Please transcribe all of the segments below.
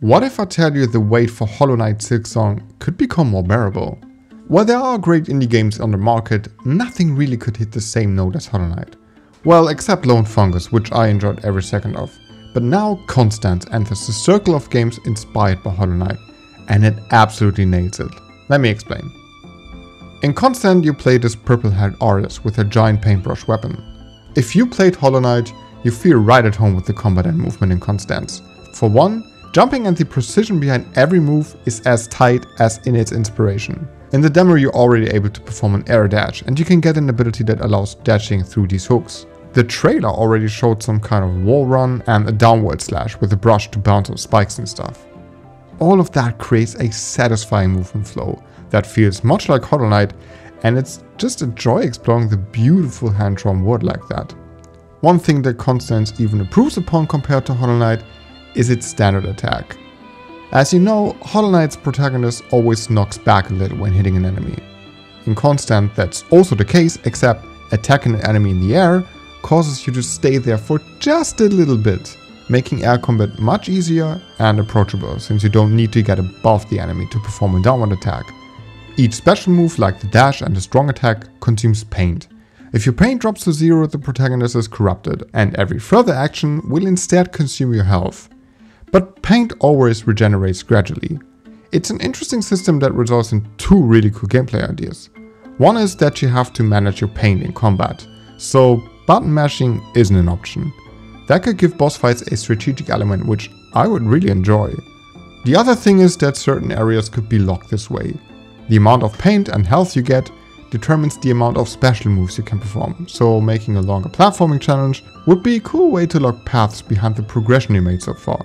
What if I tell you the wait for Hollow Knight Silksong could become more bearable? While there are great indie games on the market, nothing really could hit the same note as Hollow Knight. Well, except Lone Fungus, which I enjoyed every second of. But now Constance enters the circle of games inspired by Hollow Knight, and it absolutely nails it. Let me explain. In Constance you play this purple-haired artist with her giant paintbrush weapon. If you played Hollow Knight, you feel right at home with the combat and movement in Constance. For one, jumping and the precision behind every move is as tight as in its inspiration. In the demo you're already able to perform an air dash, and you can get an ability that allows dashing through these hooks. The trailer already showed some kind of wall run and a downward slash with a brush to bounce on spikes and stuff. All of that creates a satisfying movement flow that feels much like Hollow Knight, and it's just a joy exploring the beautiful hand-drawn world like that. One thing that Constance even improves upon compared to Hollow Knight is its standard attack. As you know, Hollow Knight's protagonist always knocks back a little when hitting an enemy. In Constance that's also the case, except attacking an enemy in the air causes you to stay there for just a little bit, making air combat much easier and approachable, since you don't need to get above the enemy to perform a downward attack. Each special move, like the dash and the strong attack, consumes paint. If your paint drops to zero, the protagonist is corrupted, and every further action will instead consume your health. But paint always regenerates gradually. It's an interesting system that results in two really cool gameplay ideas. One is that you have to manage your paint in combat, so button mashing isn't an option. That could give boss fights a strategic element which I would really enjoy. The other thing is that certain areas could be locked this way. The amount of paint and health you get determines the amount of special moves you can perform, so making a longer platforming challenge would be a cool way to lock paths behind the progression you made so far.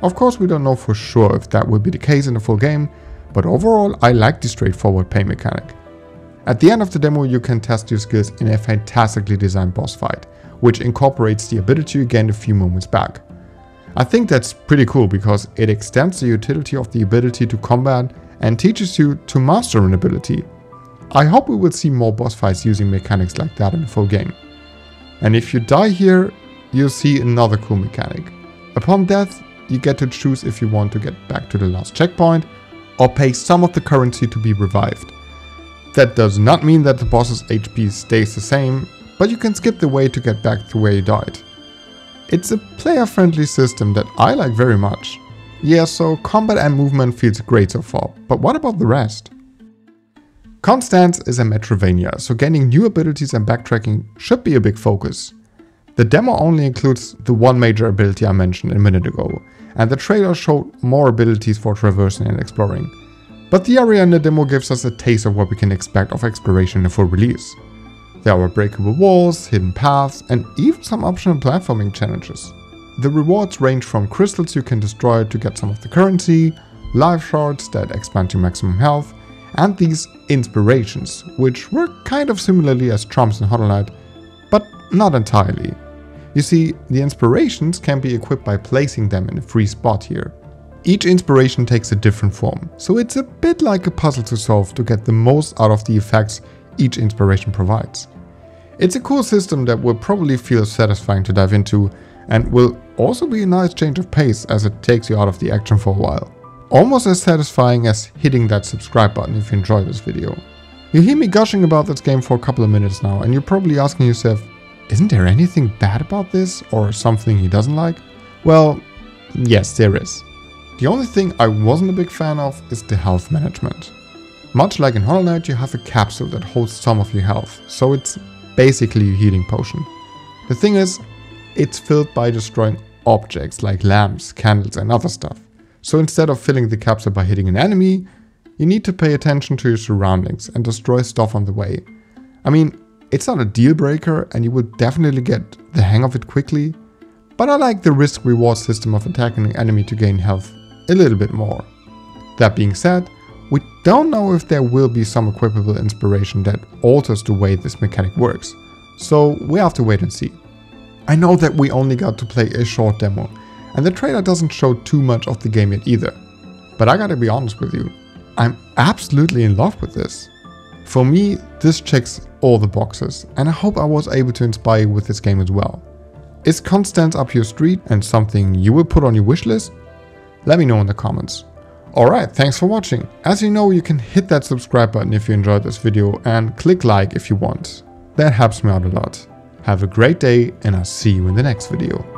Of course, we don't know for sure if that will be the case in the full game, but overall I like the straightforward paint mechanic. At the end of the demo you can test your skills in a fantastically designed boss fight, which incorporates the ability you gained a few moments back. I think that's pretty cool because it extends the utility of the ability to combat and teaches you to master an ability. I hope we will see more boss fights using mechanics like that in the full game. And if you die here, you'll see another cool mechanic. Upon death, you get to choose if you want to get back to the last checkpoint or pay some of the currency to be revived. That does not mean that the boss's HP stays the same, but you can skip the way to get back to where you died. It's a player-friendly system that I like very much. Yeah, so combat and movement feels great so far, but what about the rest? Constance is a Metroidvania, so gaining new abilities and backtracking should be a big focus. The demo only includes the one major ability I mentioned a minute ago, and the trailer showed more abilities for traversing and exploring. But the area in the demo gives us a taste of what we can expect of exploration in a full release. There are breakable walls, hidden paths, and even some optional platforming challenges. The rewards range from crystals you can destroy to get some of the currency, life shards that expand your maximum health, and these inspirations, which work kind of similarly as charms in Hollow Knight, but not entirely. You see, the inspirations can be equipped by placing them in a free spot here. Each inspiration takes a different form, so it's a bit like a puzzle to solve to get the most out of the effects each inspiration provides. It's a cool system that will probably feel satisfying to dive into and will also be a nice change of pace as it takes you out of the action for a while. Almost as satisfying as hitting that subscribe button if you enjoyed this video. You hear me gushing about this game for a couple of minutes now and you're probably asking yourself, isn't there anything bad about this or something he doesn't like? Well, yes there is. The only thing I wasn't a big fan of is the health management. Much like in Hollow Knight, you have a capsule that holds some of your health, so it's basically a healing potion. The thing is, it's filled by destroying objects like lamps, candles and other stuff. So instead of filling the capsule by hitting an enemy, you need to pay attention to your surroundings and destroy stuff on the way. I mean, it's not a deal breaker and you will definitely get the hang of it quickly, but I like the risk-reward system of attacking an enemy to gain health a little bit more. That being said, we don't know if there will be some equipable inspiration that alters the way this mechanic works, so we have to wait and see. I know that we only got to play a short demo, and the trailer doesn't show too much of the game yet either. But I gotta be honest with you, I'm absolutely in love with this. For me, this checks all the boxes, and I hope I was able to inspire you with this game as well. Is Constance up your street and something you will put on your wishlist? Let me know in the comments. Alright, thanks for watching. As you know, you can hit that subscribe button if you enjoyed this video and click like if you want. That helps me out a lot. Have a great day and I'll see you in the next video.